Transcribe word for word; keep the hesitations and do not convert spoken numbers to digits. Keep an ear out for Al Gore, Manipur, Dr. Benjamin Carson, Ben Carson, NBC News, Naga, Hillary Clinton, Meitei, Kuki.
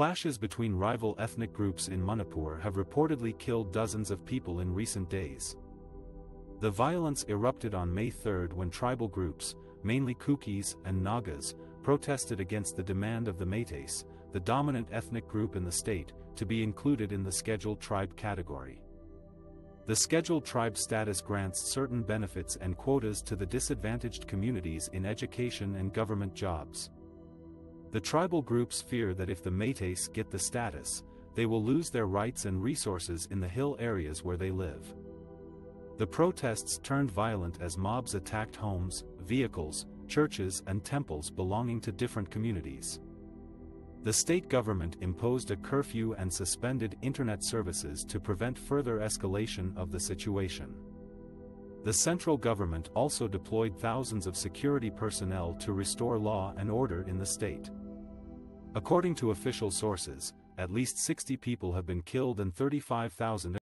Clashes between rival ethnic groups in Manipur have reportedly killed dozens of people in recent days. The violence erupted on May third when tribal groups, mainly Kukis and Nagas, protested against the demand of the Meitei, the dominant ethnic group in the state, to be included in the scheduled tribe category. The scheduled tribe status grants certain benefits and quotas to the disadvantaged communities in education and government jobs. The tribal groups fear that if the Meitei get the status, they will lose their rights and resources in the hill areas where they live. The protests turned violent as mobs attacked homes, vehicles, churches and temples belonging to different communities. The state government imposed a curfew and suspended internet services to prevent further escalation of the situation. The central government also deployed thousands of security personnel to restore law and order in the state. According to official sources, at least sixty people have been killed and thirty-five thousand